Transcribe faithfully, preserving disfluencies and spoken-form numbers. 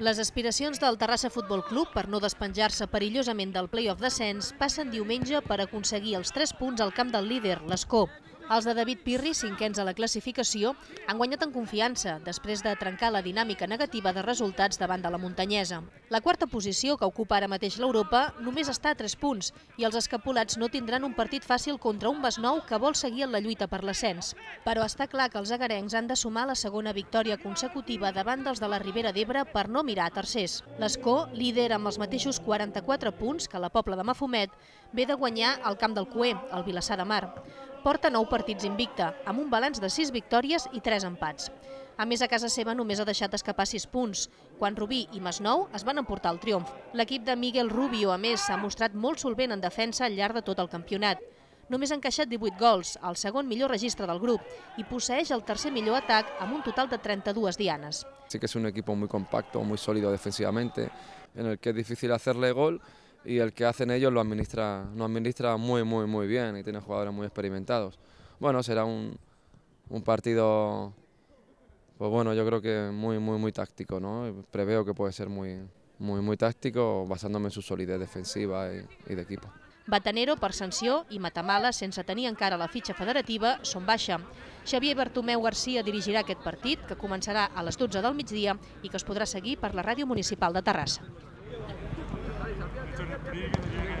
Les aspiracions del Terrassa Futbol Club per no despenjar-se perillosament del play-off d'ascens passen diumenge per aconseguir els tres punts al camp del líder, l'Ascó. Els de David Pirri, cinquens a la classificació, han guanyat en confiança després de trencar la dinàmica negativa de resultats davant de la muntanyesa. La quarta posició, que ocupa ara mateix l'Europa, només està a tres punts i els escapolats no tindran un partit fàcil contra un Masnou que vol seguir en la lluita per l'ascens. Però està clar que els agarencs han de sumar la segona victòria consecutiva davant dels de la Ribera d'Ebre per no mirar a tercers. L'Ascó, líder amb els mateixos quaranta-quatre punts que la Pobla de Mafumet, ve de guanyar al Camp del Coé, al Vilassar de Mar. Porta nou partits invicta, amb un balanç de sis victòries i tres empats. A més, a casa seva només ha deixat escapar sis punts, quan Rubí i Masnou es van emportar el triomf. L'equip de Miguel Rubio, a més, s'ha mostrat molt solvent en defensa al llarg de tot el campionat. Només ha encaixat divuit gols, el segon millor registre del grup, i poseeix el tercer millor atac amb un total de treinta y dos dianas. Sí que es un equipo muy compacto, muy sólido defensivamente, en el que es difícil hacerle gol, y el que hacen ellos lo administra, lo administra muy, muy, muy bien y tiene jugadores muy experimentados. Bueno, será un, un partido, pues bueno, yo creo que muy, muy, muy táctico, ¿no? Preveo que puede ser muy, muy, muy táctico basándome en su solidez defensiva y, y de equipo. Batanero, per sanció, i Matamala, sense tenir encara la fitxa federativa, són baixa. Xavier Bartomeu García dirigirà aquest partit, que començarà a les dotze del migdia i que es podrà seguir per la ràdio municipal de Terrassa. Thank you.